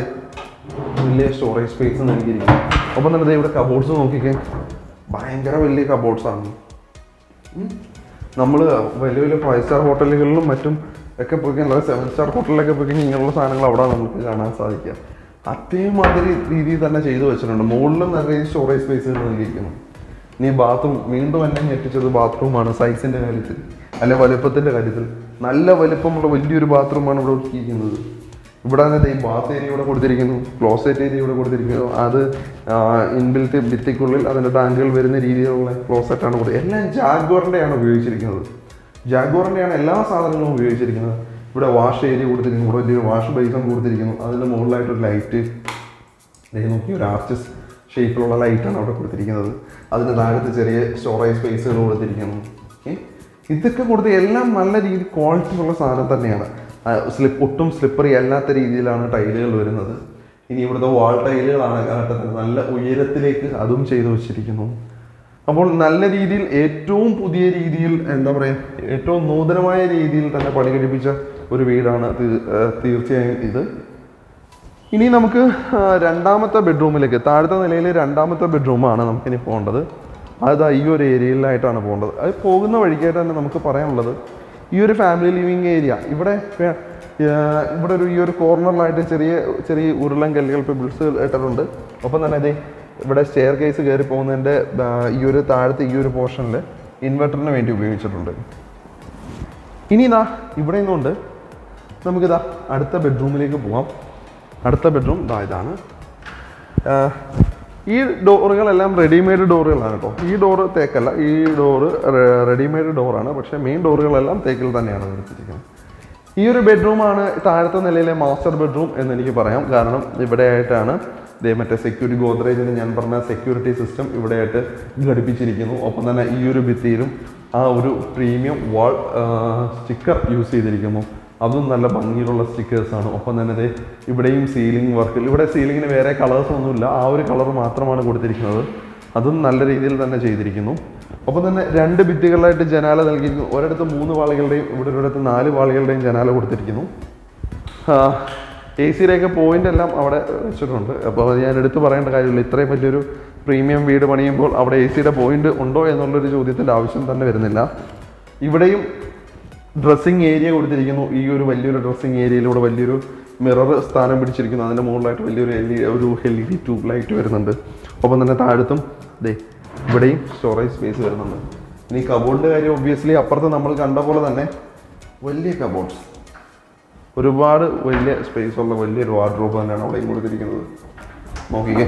വലിയ സ്റ്റോറേജ് സ്പേസ് നൽകിയിരിക്കും. അപ്പം തന്നെ ഇവിടെ കബോർഡ്സ് നോക്കിക്കാൻ ഭയങ്കര വലിയ കബോർഡ്സാണ്. നമ്മൾ വലിയ വലിയ 5 സ്റ്റാർ ഹോട്ടലുകളിലും മറ്റും ഒക്കെ പോയി കഴിഞ്ഞാൽ 7 സ്റ്റാർ ഹോട്ടലിലൊക്കെ പോയി കഴിഞ്ഞാൽ ഇങ്ങനെയുള്ള സാധനങ്ങൾ അവിടെ നമുക്ക് കാണാൻ സാധിക്കുക. അതേമാതിരി രീതിയിൽ തന്നെ ചെയ്തു വെച്ചിട്ടുണ്ട്. മുകളിലും നിറയെ സ്റ്റോറേജ് സ്പേസ് നൽകിയിരിക്കുന്നു. ഇനി ബാത്റൂം വീണ്ടും എന്നെ ഞെട്ടിച്ചത് ബാത്റൂമാണ്. സൈസിൻ്റെ കാര്യത്തിൽ അല്ലെ വലുപ്പത്തിൻ്റെ കാര്യത്തിൽ നല്ല വലുപ്പമുള്ള വലിയൊരു ബാത്റൂമാണ് ഇവിടെ ഒരുക്കിയിരിക്കുന്നത്. ഇവിടെ തന്നെ ഈ ബാത്ത് ഏരിയ ഇവിടെ കൊടുത്തിരിക്കുന്നു, ക്ലോസറ്റ് ഏരിയ ഇവിടെ കൊടുത്തിരിക്കുന്നു. അത് ഇൻബിൽറ്റ് ഭിത്തിക്കുള്ളിൽ അതിൻ്റെ ടാങ്കുകൾ വരുന്ന രീതിയിലുള്ള ക്ലോസറ്റാണ് കൊടുത്തിരിക്കുന്നത്. എല്ലാം ജാഗ്വറിൻ്റെയാണ് ഉപയോഗിച്ചിരിക്കുന്നത്. ജാഗ്വറിൻ്റെയാണ് എല്ലാ സാധനങ്ങളും ഉപയോഗിച്ചിരിക്കുന്നത്. ഇവിടെ വാഷ് ഏരിയ കൊടുത്തിരിക്കുന്നു, ഇവിടെ വലിയൊരു വാഷ് ബേസും കൊടുത്തിരിക്കുന്നു. അതിൻ്റെ മുകളിലായിട്ടൊരു ലൈറ്റ് നോക്കി ഒരു ആർച്ചസ് ഷേപ്പിലുള്ള ലൈറ്റാണ് അവിടെ കൊടുത്തിരിക്കുന്നത്. അതിൻ്റെ താഴത്ത് ചെറിയ സ്റ്റോറേജ് സ്പേസുകൾ കൊടുത്തിരിക്കുന്നു. ഇതൊക്കെ കൊടുത്ത് എല്ലാം നല്ല രീതി ക്വാളിറ്റിയുള്ള സാധനം തന്നെയാണ്. ഒട്ടും സ്ലിപ്പറി അല്ലാത്ത രീതിയിലാണ് ടൈലുകൾ വരുന്നത്. ഇനി ഇവിടുത്തെ വാൾ ടൈലുകളാണ് കാട്ടുന്നത്. നല്ല ഉയരത്തിലേക്ക് അതും ചെയ്തു വെച്ചിരിക്കുന്നു. അപ്പോൾ നല്ല രീതിയിൽ ഏറ്റവും പുതിയ രീതിയിൽ എന്താ പറയുക, ഏറ്റവും നൂതനമായ രീതിയിൽ തന്നെ പണി കഴിപ്പിച്ച ഒരു വീടാണ് തീർച്ചയായും ഇത്. ഇനി നമുക്ക് രണ്ടാമത്തെ ബെഡ്റൂമിലേക്ക്, താഴത്തെ നിലയിൽ രണ്ടാമത്തെ ബെഡ്റൂമാണ് നമുക്കിനി പോകേണ്ടത്. അത് ഈ ഒരു ഏരിയയിലായിട്ടാണ് പോകേണ്ടത്. അത് പോകുന്ന വഴിക്കായിട്ട് തന്നെ നമുക്ക് പറയാനുള്ളത് ഈ ഒരു ഫാമിലി ലിവിങ് ഏരിയ ഇവിടെ ഒരു ഈ ഒരു കോർണറിലായിട്ട് ചെറിയ ചെറിയ ഉരുളൻ കല്ലുകൾ പിബിൾസ് ഇട്ടിട്ടുണ്ട്. ഒപ്പം തന്നെ അതെ ഇവിടെ സ്റ്റെയർ കേസ് കയറി പോകുന്നതിൻ്റെ ഈ ഒരു താഴത്തെ ഈ ഒരു പോർഷനിൽ ഇൻവെർട്ടറിന് വേണ്ടി ഉപയോഗിച്ചിട്ടുണ്ട്. ഇനി ഇതാ ഇവിടെ നിന്നുകൊണ്ട് നമുക്കിതാ അടുത്ത ബെഡ്റൂമിലേക്ക് പോകാം. അടുത്ത ബെഡ്റൂം ദാ ഇതാണ് ഈ ഡോറുകളെല്ലാം റെഡിമെയ്ഡ് ഡോറുകളാണ് ട്ടോ ഈ ഡോർ തേക്കല്ല ഈ ഡോർ റെഡിമെയ്ഡ് ഡോറാണ് പക്ഷേ മെയിൻ ഡോറുകളെല്ലാം തേക്കിൽ തന്നെയാണ് നിർമ്മിച്ചിരിക്കുന്നത് ഈ ഒരു ബെഡ്റൂം ആണ് താഴത്തെ നിലയിലെ മാസ്റ്റർ ബെഡ്റൂം എന്ന് എനിക്ക് പറയാം കാരണം ഇവിടെ ആയിട്ടാണ് മറ്റേ സെക്യൂരിറ്റി ഗോദ്രേജിന് ഞാൻ പറഞ്ഞ സെക്യൂരിറ്റി സിസ്റ്റം ഇവിടെ ആയിട്ട് ഘടിപ്പിച്ചിരിക്കുന്നു ഒപ്പം തന്നെ ഈ ഒരു ഭിത്തിയിലും ആ ഒരു പ്രീമിയം വാൾ സ്റ്റിക്കർ യൂസ് ചെയ്തിരിക്കുന്നു അതും നല്ല ഭംഗിയുള്ള സ്റ്റിക്കേഴ്സ് ആണ് ഒപ്പം തന്നെ ഇവിടെയും സീലിംഗ് വർക്കിൽ ഇവിടെ സീലിംഗിന് വേറെ കളേഴ്സ് ഒന്നുമില്ല ആ ഒരു കളർ മാത്രമാണ് കൊടുത്തിരിക്കുന്നത് അതും നല്ല രീതിയിൽ തന്നെ ചെയ്തിരിക്കുന്നു ഒപ്പം തന്നെ രണ്ട് ഭിത്തികളിലായിട്ട് ജനാല നൽകിയിരിക്കുന്നു ഒരിടത്ത് 3 വാളുകളുടെയും ഇവിടെ ഒരിടത്ത് 4 വാളുകളുടെയും ജനാല കൊടുത്തിരിക്കുന്നു എ സിയിലേക്ക് പോയിന്റ് എല്ലാം അവിടെ വെച്ചിട്ടുണ്ട് അപ്പോൾ ഞാൻ എടുത്തു പറയേണ്ട കാര്യമില്ല ഇത്രയും വലിയൊരു പ്രീമിയം വീട് പണിയുമ്പോൾ അവിടെ എ സിയുടെ പോയിന്റ് ഉണ്ടോ എന്നുള്ളൊരു ചോദ്യത്തിൻ്റെ ആവശ്യം തന്നെ വരുന്നില്ല ഇവിടെയും ഡ്രസ്സിങ് ഏരിയ കൊടുത്തിരിക്കുന്നു ഈ ഒരു വലിയൊരു ഡ്രസ്സിങ് ഏരിയയിലൂടെ വലിയൊരു മിറർ സ്ഥാനം പിടിച്ചിരിക്കുന്നു അതിൻ്റെ മുകളിലായിട്ട് വലിയൊരു L E D tube light വരുന്നുണ്ട് ഒപ്പം തന്നെ താഴത്തും ദേ ഇവിടെയും സ്റ്റോറേജ് സ്പേസ് വരുന്നുണ്ട് ഇനി കബോർഡിൻ്റെ കാര്യം ഒബ്വിയസ്ലി അപ്പുറത്ത് നമ്മൾ കണ്ട പോലെ തന്നെ വലിയ കബോർഡ്സ് ഒരുപാട് വലിയ സ്പേസുള്ള വലിയൊരു വാർഡ്രോബ് തന്നെയാണ് അവിടെയും കൊടുത്തിരിക്കുന്നത് നോക്കിക്കേ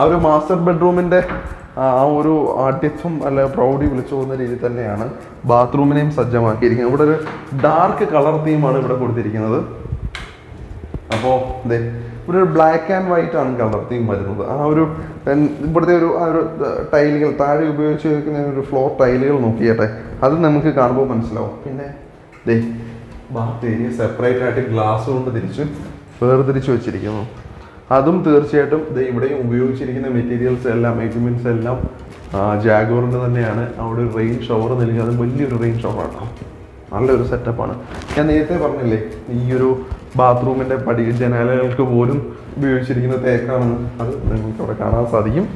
ആ ഒരു മാസ്റ്റർ ബെഡ്റൂമിൻ്റെ ആ ഒരു ആർട്ടിഫും അല്ല പ്രൗഡി വിളിച്ചു പോകുന്ന രീതി തന്നെയാണ് ബാത്റൂമിനെയും സജ്ജമാക്കിയിരിക്കുന്നത് ഇവിടെ ഒരു ഡാർക്ക് കളർ തീമാണ് ഇവിടെ കൊടുത്തിരിക്കുന്നത് അപ്പോൾ ദേ ഇവിടെ ഒരു ബ്ലാക്ക് ആൻഡ് വൈറ്റ് ആണ് കളർ തീം വരുന്നത് ആ ഒരു ഇവിടുത്തെ ഒരു ആ ഒരു ടൈലുകൾ താഴെ ഉപയോഗിച്ചിരിക്കുന്ന ഒരു ഫ്ലോർ ടൈലുകൾ നോക്കിയാട്ടെ അത് നമുക്ക് കാണുമ്പോൾ മനസ്സിലാവും പിന്നെ ദേ ബാത്ത് ഏരിയ സെപ്പറേറ്റ് ആയിട്ട് ഗ്ലാസ് കൊണ്ട് വേർതിരിച്ച് വെച്ചിരിക്കുന്നു അതും തീർച്ചയായിട്ടും ഇവിടെയും ഉപയോഗിച്ചിരിക്കുന്ന മെറ്റീരിയൽസ് എല്ലാം എക്യുപ്മെൻറ്റ്സ് എല്ലാം ജാഗോറിൻ്റെ തന്നെയാണ് അവിടെ ഒരു റെയിൻ ഷവർ നൽകി അതും വലിയൊരു റെയിൻ ഷവറാണ് നല്ലൊരു സെറ്റപ്പാണ് ഞാൻ നേരത്തെ പറഞ്ഞില്ലേ ഈ ഒരു ബാത്റൂമിൻ്റെ പടി ജനാലകൾക്ക് പോലും ഉപയോഗിച്ചിരിക്കുന്ന തേക്കാണെന്ന് അത് നിങ്ങൾക്ക് അവിടെ കാണാൻ സാധിക്കും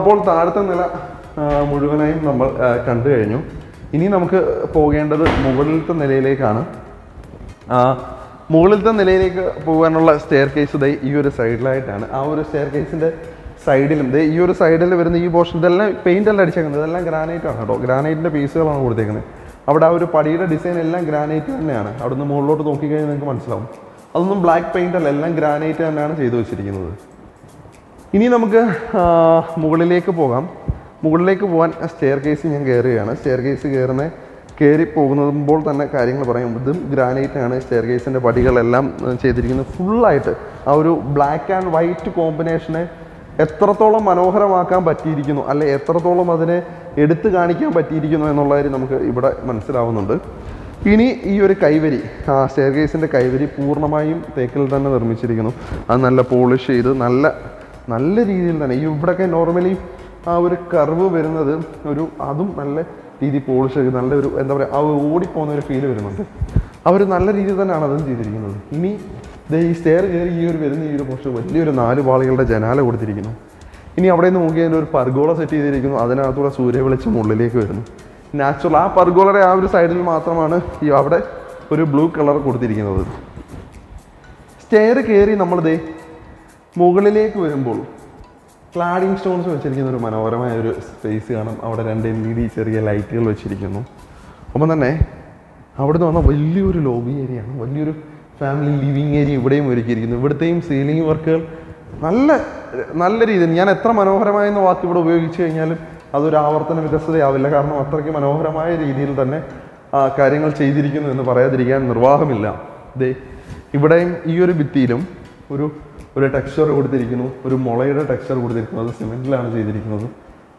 അപ്പോൾ താഴത്തെ നില മുഴുവനായും നമ്മൾ കണ്ടു കഴിഞ്ഞു ഇനി നമുക്ക് പോകേണ്ടത് മുകളിലത്തെ നിലയിലേക്കാണ് മുകളിലത്തെ നിലയിലേക്ക് പോകാനുള്ള സ്റ്റെയർ കേസ് ദേ ഈ ഒരു സൈഡിലായിട്ടാണ് ആ ഒരു സ്റ്റെയർ കേസിൻ്റെ സൈഡിലും ദേ ഈ ഒരു സൈഡിൽ വരുന്ന ഈ പോർഷൻ ഇതെല്ലാം പെയിൻ്റ് അല്ല അടിച്ചേക്കുന്നത് ഇതെല്ലാം ഗ്രാനൈറ്റാണ് കേട്ടോ ഗ്രാനൈറ്റിൻ്റെ പീസുകളാണ് കൊടുത്തേക്കുന്നത് അവിടെ ആ ഒരു പടിയുടെ ഡിസൈൻ എല്ലാം ഗ്രാനൈറ്റ് തന്നെയാണ് അവിടെ നിന്ന് മുകളിലോട്ട് നോക്കിക്കഴിഞ്ഞാൽ നിങ്ങൾക്ക് മനസ്സിലാവും അതൊന്നും ബ്ലാക്ക് പെയിൻ്റ് അല്ല എല്ലാം ഗ്രാനൈറ്റ് തന്നെയാണ് ചെയ്തു വെച്ചിരിക്കുന്നത് ഇനി നമുക്ക് മുകളിലേക്ക് പോകാം മുകളിലേക്ക് പോകാൻ സ്റ്റെയർ കേസ് ഞാൻ കയറുകയാണ് സ്റ്റെയർ കേസ് കയറി പോകുമ്പോൾ തന്നെ കാര്യങ്ങൾ പറയും ഇതും ഗ്രാനൈറ്റാണ് സ്റ്റെയർ കേസിൻ്റെ പടികളെല്ലാം ചെയ്തിരിക്കുന്നത് ഫുള്ളായിട്ട് ആ ഒരു ബ്ലാക്ക് ആൻഡ് വൈറ്റ് കോമ്പിനേഷനെ എത്രത്തോളം മനോഹരമാക്കാൻ പറ്റിയിരിക്കുന്നു അല്ലെ എത്രത്തോളം അതിനെ എടുത്തു കാണിക്കാൻ പറ്റിയിരിക്കുന്നു എന്നുള്ള കാര്യം നമുക്ക് ഇവിടെ മനസ്സിലാവുന്നുണ്ട് ഇനി ഈ ഒരു കൈവരി ആ സ്റ്റെയർ കേസിൻ്റെ കൈവരി പൂർണ്ണമായും തേക്കിൽ തന്നെ നിർമ്മിച്ചിരിക്കുന്നു അത് നല്ല പോളിഷ് ചെയ്ത് നല്ല നല്ല രീതിയിൽ തന്നെ ഈ ഇവിടെയൊക്കെ നോർമലി ആ ഒരു കർവ് വരുന്നത് ഒരു അതും നല്ല രീതി പോളിഷ് ചെയ്ത് നല്ലൊരു എന്താ പറയുക ആ ഓടിപ്പോകുന്ന ഒരു ഫീല് വരുന്നുണ്ട് ആ ഒരു നല്ല രീതിയിൽ തന്നെയാണ് അതും ചെയ്തിരിക്കുന്നത് ഇനി ഈ സ്റ്റെയർ കയറി ഈ ഒരു വരുന്ന ഈ ഒരു പോർഷൻ വലിയൊരു 4 വാളുകളുടെ ജനാല കൊടുത്തിരിക്കുന്നു ഇനി അവിടെ നിന്ന് നോക്കി അതിൻ്റെ ഒരു പർഗോള സെറ്റ് ചെയ്തിരിക്കുന്നു അതിനകത്തൂടെ സൂര്യവെളിച്ചം ഉള്ളിലേക്ക് വരുന്നു നാച്ചുറൽ ആ പർഗോളയുടെ ആ ഒരു സൈഡിൽ മാത്രമാണ് ഈ അവിടെ ഒരു ബ്ലൂ കളർ കൊടുത്തിരിക്കുന്നത് സ്റ്റെയർ കയറി നമ്മളിത് മുകളിലേക്ക് വരുമ്പോൾ ക്ലാഡിംഗ് സ്റ്റോൺസ് വെച്ചിരിക്കുന്ന ഒരു മനോഹരമായ ഒരു സ്പേസ് കാണാം അവിടെ 2 LED ചെറിയ ലൈറ്റുകൾ വെച്ചിരിക്കുന്നു ഒപ്പം തന്നെ അവിടുന്ന് വന്ന വലിയൊരു ലോബി ഏരിയയാണ് വലിയൊരു ഫാമിലി ലിവിങ് ഏരിയ ഇവിടെയും ഒരുക്കിയിരിക്കുന്നു ഇവിടുത്തെയും സീലിംഗ് വർക്കുകൾ നല്ല നല്ല രീതിയിൽ ഞാൻ എത്ര മനോഹരമായെന്ന വാക്ക് ഇവിടെ ഉപയോഗിച്ച് കഴിഞ്ഞാലും അതൊരു ആവർത്തന വികസതയാവില്ല കാരണം അത്രയ്ക്ക് മനോഹരമായ രീതിയിൽ തന്നെ കാര്യങ്ങൾ ചെയ്തിരിക്കുന്നു എന്ന് പറയാതിരിക്കാൻ നിർവാഹമില്ല ദേ ഇവിടെയും ഈ ഒരു ഭിത്തിയിലും ഒരു ടെക്സ്ചർ കൊടുത്തിരിക്കുന്നു ഒരു മുളയുടെ ടെക്സ്ചർ കൊടുത്തിരിക്കുന്നു അത് സിമെൻറ്റിലാണ് ചെയ്തിരിക്കുന്നത്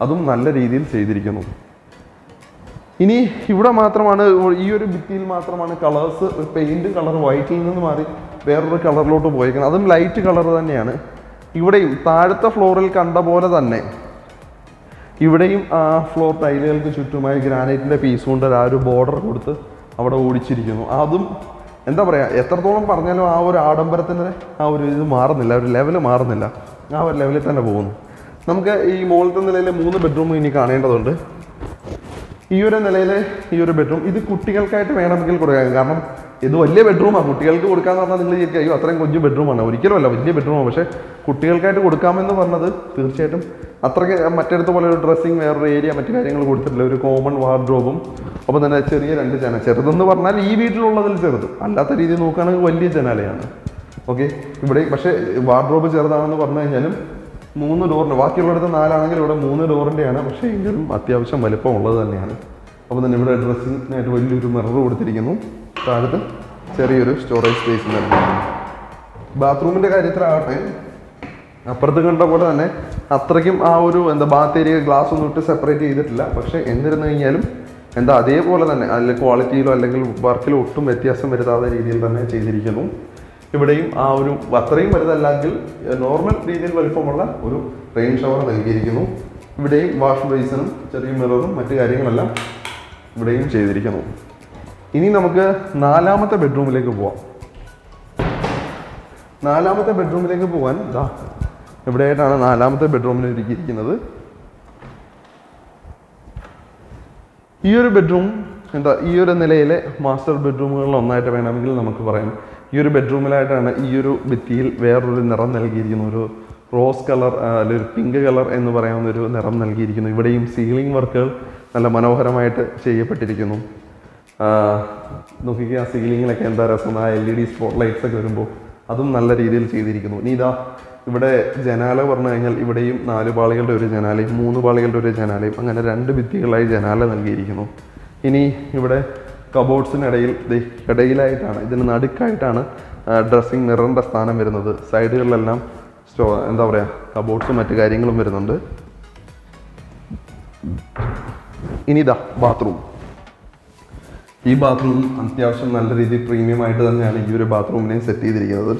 അതും നല്ല രീതിയിൽ ചെയ്തിരിക്കുന്നു ഇനി ഇവിടെ മാത്രമാണ് ഈ ഒരു ഭിത്തിയിൽ മാത്രമാണ് കളേഴ്സ് പെയിൻറ് കളർ വൈറ്റിൽ നിന്ന് മാറി വേറൊരു കളറിലോട്ട് പോയിരിക്കുന്നത് അതും ലൈറ്റ് കളർ തന്നെയാണ് ഇവിടെയും താഴത്തെ ഫ്ലോറിൽ കണ്ട പോലെ തന്നെ ഇവിടെയും ആ ഫ്ലോർ ടൈലുകൾക്ക് ചുറ്റുമായി ഗ്രാനൈറ്റിൻ്റെ പീസ് കൊണ്ട് ആ ഒരു ബോർഡർ കൊടുത്ത് അവിടെ ഓടിച്ചിരിക്കുന്നു അതും എന്താ പറയുക എത്രത്തോളം പറഞ്ഞാലും ആ ഒരു ആഡംബരത്തിൻ്റെ ആ ഒരു ഇത് മാറുന്നില്ല ഒരു ലെവൽ മാറുന്നില്ല ആ ഒരു ലെവലിൽ തന്നെ പോകുന്നു നമുക്ക് ഈ മുകളിലത്തെ നിലയിലെ 3 ബെഡ്റൂം ഇനി കാണേണ്ടതുണ്ട് ഈ ഒരു നിലയിലെ ഈ ഒരു ബെഡ്റൂം ഇത് കുട്ടികൾക്കായിട്ട് വേണമെങ്കിൽ കൊടുക്കാം കാരണം ഇത് വലിയ ബെഡ്റൂമാണ് കുട്ടികൾക്ക് കൊടുക്കാമെന്ന് പറഞ്ഞാൽ നിങ്ങൾ ചോദിക്കുക അയ്യോ അത്രയും കൊഞ്ചു ബെഡ്റൂമാണ് ഒരിക്കലുമല്ല വലിയ ബെഡ്റൂമാണ് പക്ഷേ കുട്ടികൾക്കായിട്ട് കൊടുക്കാമെന്ന് പറഞ്ഞത് തീർച്ചയായിട്ടും അത്രയ്ക്ക് മറ്റടുത്ത് പോലെ ഒരു ഡ്രസ്സിങ് വേറൊരു ഏരിയ മറ്റു കാര്യങ്ങൾ കൊടുത്തിട്ടില്ല ഒരു കോമൺ വാർഡ്രോബും ഒപ്പം തന്നെ ചെറിയ 2 ജനാല ചെറുതെന്ന് പറഞ്ഞാൽ ഈ വീട്ടിലുള്ളതിൽ ചെറുത് അല്ലാത്ത രീതിയിൽ നോക്കുകയാണെങ്കിൽ വലിയ ജനാലയാണ് Okay, but wardrobe is moon door, Vakula than Ireland, or a moon door and Diana, she in Mathiavsha Malepola than Yana. Over the never addressing net will do to my road, Cherry storage space in the bathroom in the Gaditra. After the Auru and the bath area glass on the separate either Lapasha, Ender and Yelm, and the Adepola quality or legal barcloak to Methiasameta. If you have a normal region, rain shower. If you have a wash basin, you can use the rain shower. We will go to the bedroom. We will go to the bedroom. We will go to the bedroom. This bedroom is the master bedroom. This bedroom is a rose color, pink color, and the ceiling work is a ceiling like LED spotlights. That's a good thing. Cupboards in a daylight, then an addict dressing mirror and the stana mirror, side alarm store and the cupboards in a guiding mirror. In the bathroom, this bathroom Anthiavshan under the premium item and your bathroom name set either.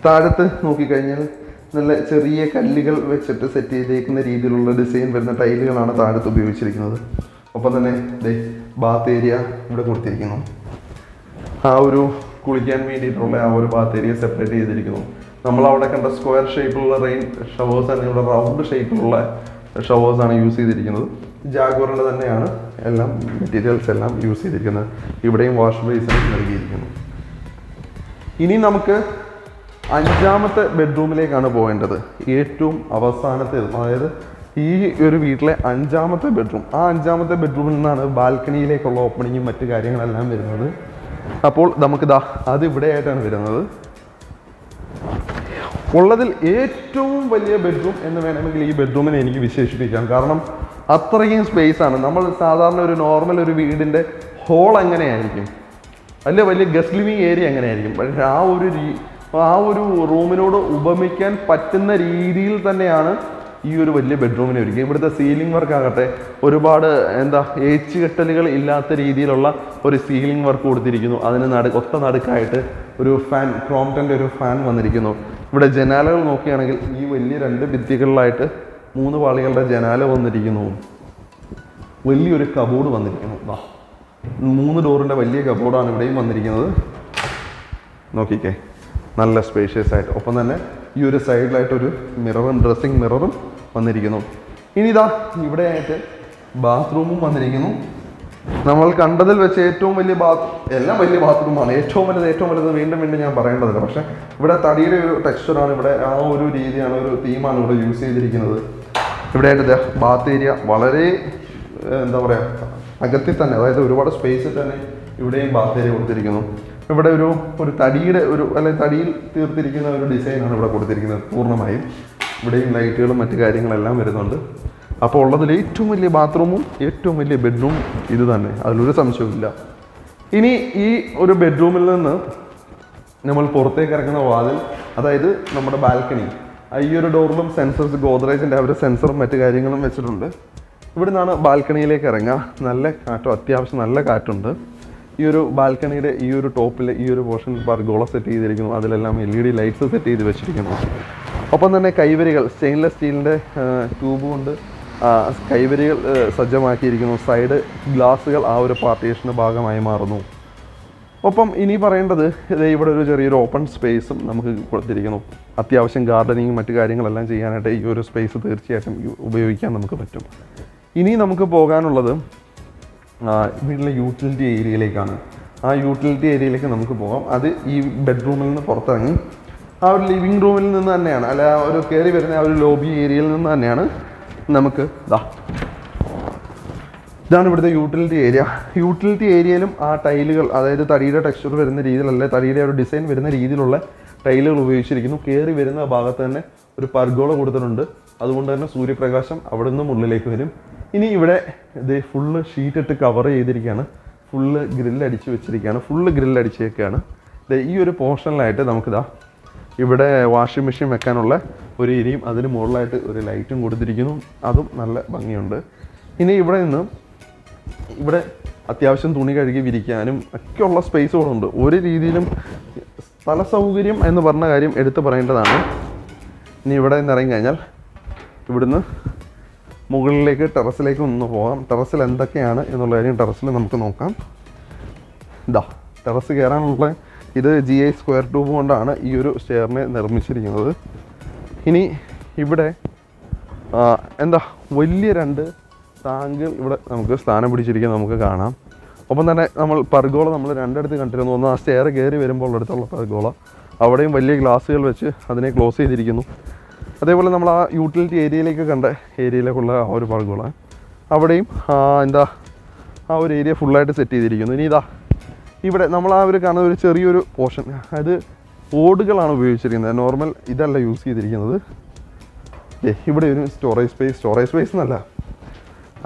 Started Noki Canyon, the lecture legal which set to set taken the readable design when the tile and another to be which another. Upon the bath area, we will separate the bath area. We will use square shape rain showers and round shape showers. We will use Jaguar and materials. We will use wash basin. Now, we will go to the bedroom. This is the Anjamata bedroom. Anjamata bedroom is a balcony like a opening in Matagari and Alamir. Apol Damakada Adi Veda and Vedana. All of the 8 2 bedroom and the Venamagli bedroom in any Vishish Pijan Karnam. Athrain space and a number of Southern or normal revealed in the whole Anganarium. I live a guest living area Anganarium, but how would Romanoda Ubermican Patina reels and Diana? This is a bedroom. The ceiling work is a ceiling work. A fan, Crompton, a fan. But a general light, moon of a general on the region. Will you recover one? Moon door and a valley cupboard on a day on the region. Okay, none spacious side. Open the net. You have a side light mirror and dressing mirror. This is the bathroom. We have a bathroom. We have a texture and a theme. We have a bath area. We have a bath area. If you have a design, you can use a bedroom. This balcony, this top, this portion is set in LED lights. Then, stainless steel tube, side glass partition. There is open space. We gardening and space. Utility area. This bedroom is a living room. Lobby area. The utility area. Utility area is a tile. It is a texture. It is a design. It is a ടൈലുകൾ ഉപയോഗിച്ചിരിക്കുന്നു. കയറി വരുന്ന ഭാഗത്ത് തന്നെ ഒരു pergola കൊടുത്തിട്ടുണ്ട്, അതുകൊണ്ട് തന്നെ സൂര്യപ്രകാശം അവിടെ നിന്നും ഉള്ളിലേക്ക് വരും. ഇനി ഇവിടെ ഇത് ഫുള്ള് ഷീറ്റിട്ട് കവർ ചെയ്തിരിക്കുകയാണ്, ഫുള്ള് ഗ്രില്ലടിച്ച് വെച്ചിരിക്കുകയാണ്, ഫുള്ള് ഗ്രില്ലടിച്ചേക്കാണ്. ഈ ഒരു പോർഷനിലായിട്ട് നമുക്കിതാ ഇവിടെ വാഷിംഗ് മെഷീൻ വെക്കാനുള്ള ഒരു ഏരിയയും അതിന് മുകളിലായിട്ട് ഒരു ലൈറ്റും കൊടുത്തിരിക്കുന്നു, അതും നല്ല ഭംഗിയുണ്ട്. ഇനി ഇവിടെ നിന്ന് ഇവിടെ അത്യാവശ്യം തുണി കഴുകി വിരിക്കാനും ഒക്കെയുള്ള സ്പേസ് ഇവിടെ ഉണ്ട്. ഒരു രീതിയിലും സ്ഥല സൗകര്യം എന്ന് പറഞ്ഞ കാര്യം എടുത്തു പറയേണ്ടതാണ്. ഇനി ഇവിടെ നിന്ന് ഇറങ്ങി കഴിഞ്ഞാൽ ഇവിടുന്ന് മുകളിലേക്ക് ടെറസിലേക്ക് ഒന്ന് പോകാം. ടെറസിൽ എന്തൊക്കെയാണ് എന്നുള്ള കാര്യം ടെറസിൽ നമുക്ക് നോക്കാം. ഇതാ ടെറസ് കയറാനുള്ള ഇത് GI² ട്യൂബ് കൊണ്ടാണ് ഈ ഒരു സ്റ്റെയറിനെ നിർമ്മിച്ചിരിക്കുന്നത്. ഇനി ഇവിടെ എന്താ വലിയ രണ്ട് ടാങ്ക് ഇവിടെ നമുക്ക് സ്ഥാനം പിടിച്ചിരിക്കുന്നത് നമുക്ക് കാണാം. ഒപ്പം തന്നെ നമ്മൾ പർഗോള നമ്മൾ രണ്ടിടത്ത് കണ്ടിരുന്നു. ഒന്ന് ആ സ്റ്റെയർ കയറി വരുമ്പോൾ ഉള്ളിടത്തുള്ള പർഗോള, അവിടെയും വലിയ ഗ്ലാസ്സുകൾ വെച്ച് അതിനെ ക്ലോസ് ചെയ്തിരിക്കുന്നു. അതേപോലെ നമ്മൾ ആ യൂട്ടിലിറ്റി ഏരിയയിലേക്ക് കണ്ട ഏരിയയിലേക്കുള്ള ആ ഒരു പർഗോള, അവിടെയും എന്താ ആ ഒരു ഏരിയ ഫുള്ളായിട്ട് സെറ്റ് ചെയ്തിരിക്കുന്നു. ഇനി ഇതാ ഇവിടെ നമ്മൾ ആ ഒരു കാണുന്ന ഒരു ചെറിയൊരു പോർഷൻ, അത് ഓടുകളാണ് ഉപയോഗിച്ചിരിക്കുന്നത്, നോർമൽ ഇതല്ല യൂസ് ചെയ്തിരിക്കുന്നത്. ഇവിടെ ഒരു സ്റ്റോറേജ് സ്പേസ് എന്നല്ല,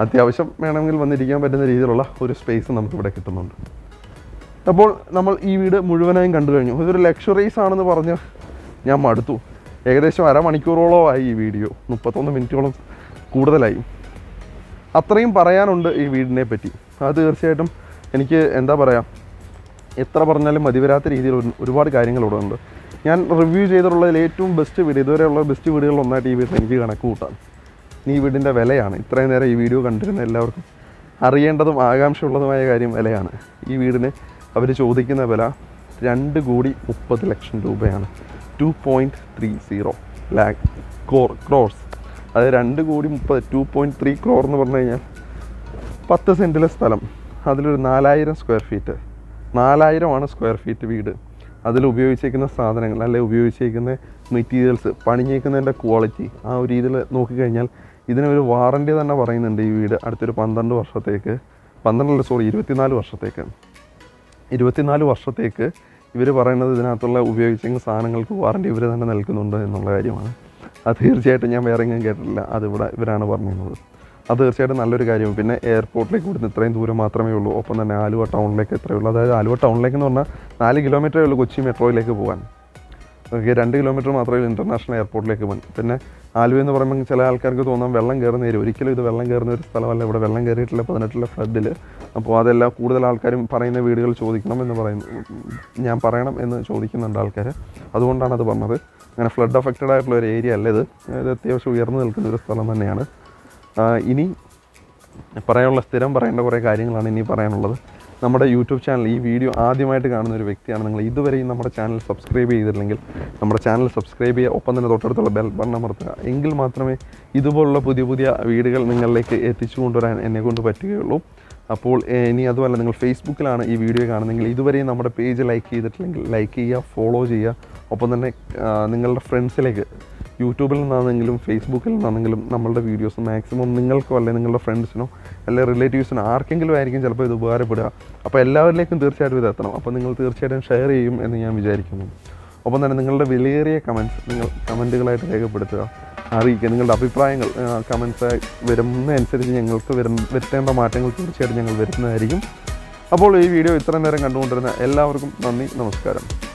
അത്യാവശ്യം വേണമെങ്കിൽ വന്നിരിക്കാൻ പറ്റുന്ന രീതിയിലുള്ള ഒരു സ്പേസ് നമുക്കിവിടെ കിട്ടുന്നുണ്ട്. അപ്പോൾ നമ്മൾ ഈ വീട് മുഴുവനായും കണ്ടു കഴിഞ്ഞു. ഇതൊരു ലക്ഷറീസ് ആണെന്ന് പറഞ്ഞ് ഞാൻ മടുത്തു. ഏകദേശം അരമണിക്കൂറോളമായി ഈ വീഡിയോ, 31 മിനിറ്റോളം കൂടുതലായി. അത്രയും പറയാനുണ്ട് ഈ വീടിനെ പറ്റി. അത് തീർച്ചയായിട്ടും എനിക്ക് എന്താ പറയുക, എത്ര പറഞ്ഞാലും മതിവരാത്ത രീതിയിൽ ഒരുപാട് കാര്യങ്ങൾ ഇവിടെ ഉണ്ട്. ഞാൻ റിവ്യൂ ചെയ്തിട്ടുള്ളതിൽ ഏറ്റവും ബെസ്റ്റ് വീട്, ഇതുവരെയുള്ള ബെസ്റ്റ് വീടുകളിൽ ഒന്നായിട്ട് ഈ വീട്ടിൽ എനിക്ക് കണക്ക് കൂട്ടാം. ഈ വീടിൻ്റെ വിലയാണ്, ഇത്രയും നേരം ഈ വീഡിയോ കണ്ടിരുന്ന എല്ലാവർക്കും അറിയേണ്ടതും ആകാംക്ഷയുള്ളതുമായ കാര്യം വിലയാണ്. ഈ വീടിന് അവർ ചോദിക്കുന്ന വില 2,30,00,000 രൂപയാണ്. 2.30 crores. അത് 2.3 crore എന്ന് പറഞ്ഞു കഴിഞ്ഞാൽ 10 സെൻറ്റിലെ സ്ഥലം, അതിലൊരു 4000 സ്ക്വയർ ഫീറ്റ്, 4000 ആണ് സ്ക്വയർ ഫീറ്റ് വീട്. അതിൽ ഉപയോഗിച്ചേക്കുന്ന സാധനങ്ങൾ, അല്ലെങ്കിൽ ഉപയോഗിച്ചേക്കുന്ന മെറ്റീരിയൽസ്, പണിഞ്ഞേക്കുന്നതിൻ്റെ ക്വാളിറ്റി, ആ ഒരു രീതിയിൽ നോക്കിക്കഴിഞ്ഞാൽ ഇതിനൊരു വാറൻറ്റി തന്നെ പറയുന്നുണ്ട്. ഈ വീട് അടുത്തൊരു 24 വർഷത്തേക്ക് ഇവർ പറയുന്നത് ഇതിനകത്തുള്ള ഉപയോഗിച്ച സാധനങ്ങൾക്ക് വാറൻറ്റി ഇവർ തന്നെ നൽകുന്നുണ്ട് എന്നുള്ള കാര്യമാണ്. അത് തീർച്ചയായിട്ടും ഞാൻ വേറെ എങ്ങും കേട്ടിട്ടില്ല, അതിവിടെ ഇവരാണ് പറഞ്ഞിരുന്നത്. അത് തീർച്ചയായിട്ടും നല്ലൊരു കാര്യം. പിന്നെ എയർപോർട്ടിലേക്ക് ഇവിടുന്ന് ഇത്രയും ദൂരം മാത്രമേ ഉള്ളൂ. ഒപ്പം തന്നെ ആലുവ ടൗണിലേക്ക് എത്രയേ ഉള്ളൂ, അതായത് ആലുവ ടൗണിലേക്ക് എന്ന് പറഞ്ഞാൽ 4 കിലോമീറ്ററേ ഉള്ളൂ കൊച്ചി മെട്രോയിലേക്ക് പോകാൻ. ഓക്കെ, 2 കിലോമീറ്റർ മാത്രമേ ഉള്ളൂ ഇൻ്റർനാഷണൽ എയർപോർട്ടിലേക്ക് പോകാൻ. പിന്നെ ആലുവ എന്ന് പറയുമ്പോൾ ചില ആൾക്കാർക്ക് തോന്നാം വെള്ളം കയറുന്ന ഏരിയ, ഒരിക്കലും ഇത് വെള്ളം കയറുന്ന ഒരു സ്ഥലമല്ല. ഇവിടെ വെള്ളം കയറിയിട്ടില്ല 18 ഫ്ലഡിൽ. അപ്പോൾ അതെല്ലാം കൂടുതൽ ആൾക്കാരും പറയുന്ന വീടുകൾ ചോദിക്കണം എന്ന് ഞാൻ പറയണം എന്ന് ചോദിക്കുന്നുണ്ട് ആൾക്കാർ, അതുകൊണ്ടാണ് അത് പറഞ്ഞത്. അങ്ങനെ ഫ്ലഡ് അഫക്റ്റഡ് ആയിട്ടുള്ള ഒരു ഏരിയ അല്ല ഇത്, അതായത് അത്യാവശ്യം ഉയർന്നു നിൽക്കുന്ന ഒരു സ്ഥലം തന്നെയാണ്. ഇനി പറയാനുള്ള സ്ഥിരം പറയേണ്ട കുറേ കാര്യങ്ങളാണ് ഇനി പറയാനുള്ളത്. നമ്മുടെ യൂട്യൂബ് ചാനൽ, ഈ വീഡിയോ ആദ്യമായിട്ട് കാണുന്ന ഒരു വ്യക്തിയാണ് നിങ്ങൾ, ഇതുവരെയും നമ്മുടെ ചാനൽ സബ്സ്ക്രൈബ് ചെയ്തിട്ടില്ലെങ്കിൽ നമ്മുടെ ചാനൽ സബ്സ്ക്രൈബ് ചെയ്യുക. ഒപ്പം തന്നെ തൊട്ടടുത്തുള്ള ബെൽ ബട്ടൺ അമർത്തുക. എങ്കിൽ മാത്രമേ ഇതുപോലുള്ള പുതിയ പുതിയ വീടുകൾ നിങ്ങളിലേക്ക് എത്തിച്ചു കൊണ്ടുവരാൻ എന്നെക്കൊണ്ട് പറ്റുകയുള്ളൂ. അപ്പോൾ ഇനി അതുമല്ല, നിങ്ങൾ ഫേസ്ബുക്കിലാണ് ഈ വീഡിയോ കാണുന്നതെങ്കിൽ ഇതുവരെയും നമ്മുടെ പേജ് ലൈക്ക് ചെയ്തിട്ടില്ലെങ്കിൽ ലൈക്ക് ചെയ്യുക, ഫോളോ ചെയ്യുക. ഒപ്പം തന്നെ നിങ്ങളുടെ ഫ്രണ്ട്സിലേക്ക്, യൂട്യൂബിൽ നിന്നാണെങ്കിലും ഫേസ്ബുക്കിൽ നിന്നാണെങ്കിലും നമ്മളുടെ വീഡിയോസ് മാക്സിമം നിങ്ങൾക്കോ അല്ലെങ്കിൽ നിങ്ങളുടെ ഫ്രണ്ട്സിനോ അല്ലെങ്കിൽ റിലേറ്റീവ്സിനോ ആർക്കെങ്കിലും ആയിരിക്കും ചിലപ്പോൾ ഇത് ഉപകാരപ്പെടുക. അപ്പോൾ എല്ലാവരിലേക്കും തീർച്ചയായിട്ടും ഇത് എത്തണം. അപ്പോൾ നിങ്ങൾ തീർച്ചയായിട്ടും ഷെയർ ചെയ്യും എന്ന് ഞാൻ വിചാരിക്കുന്നു. ഒപ്പം തന്നെ നിങ്ങളുടെ വിലയേറിയ കമൻറ്റുകളായിട്ട് രേഖപ്പെടുത്തുക, അറിയിക്കുക. നിങ്ങളുടെ അഭിപ്രായങ്ങൾ കമൻസ് വരുന്നതനുസരിച്ച് ഞങ്ങൾക്ക് വരുത്തേണ്ട മാറ്റങ്ങൾ തീർച്ചയായിട്ടും ഞങ്ങൾ വരുന്നതായിരിക്കും. അപ്പോൾ ഈ വീഡിയോ ഇത്രയും നേരം കണ്ടുകൊണ്ടിരുന്ന എല്ലാവർക്കും നന്ദി, നമസ്കാരം.